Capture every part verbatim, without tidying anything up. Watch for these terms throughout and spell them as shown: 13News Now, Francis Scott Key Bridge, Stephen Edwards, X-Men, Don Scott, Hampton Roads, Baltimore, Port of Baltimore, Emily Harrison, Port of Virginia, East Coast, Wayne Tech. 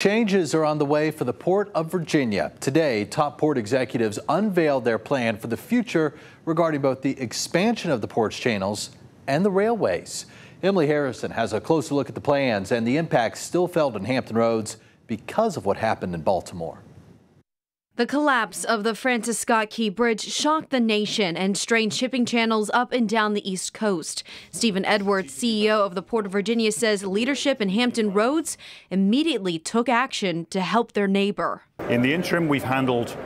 Changes are on the way for the Port of Virginia. Today, top port executives unveiled their plan for the future regarding both the expansion of the port's channels and the railways. Emily Harrison has a closer look at the plans and the impacts still felt in Hampton Roads because of what happened in Baltimore. The collapse of the Francis Scott Key Bridge shocked the nation and strained shipping channels up and down the East Coast. Stephen Edwards, C E O of the Port of Virginia, says leadership in Hampton Roads immediately took action to help their neighbor. In the interim, we've handled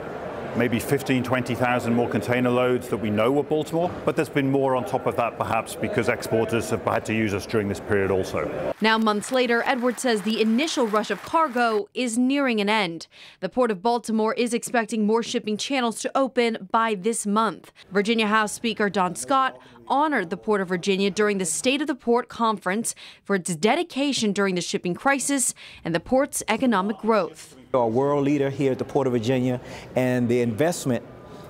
maybe fifteen, twenty thousand more container loads that we know were Baltimore, but there's been more on top of that perhaps because exporters have had to use us during this period also. Now months later, Edwards says the initial rush of cargo is nearing an end. The Port of Baltimore is expecting more shipping channels to open by this month. Virginia House Speaker Don Scott honored the Port of Virginia during the State of the Port Conference for its dedication during the shipping crisis and the port's economic growth. We are a world leader here at the Port of Virginia, and the investment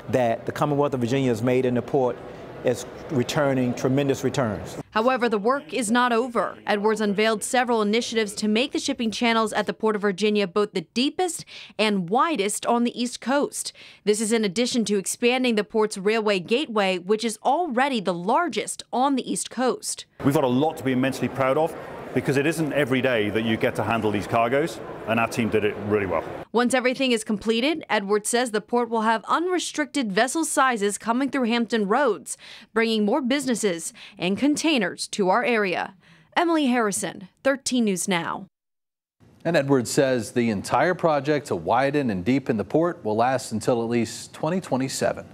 that the Commonwealth of Virginia has made in the port is returning tremendous returns. However, the work is not over. Edwards unveiled several initiatives to make the shipping channels at the Port of Virginia both the deepest and widest on the East Coast. This is in addition to expanding the port's railway gateway, which is already the largest on the East Coast. We've got a lot to be immensely proud of, because it isn't every day that you get to handle these cargoes, and our team did it really well. Once everything is completed, Edwards says the port will have unrestricted vessel sizes coming through Hampton Roads, bringing more businesses and containers to our area. Emily Harrison, thirteen News Now. And Edwards says the entire project to widen and deepen the port will last until at least twenty twenty-seven.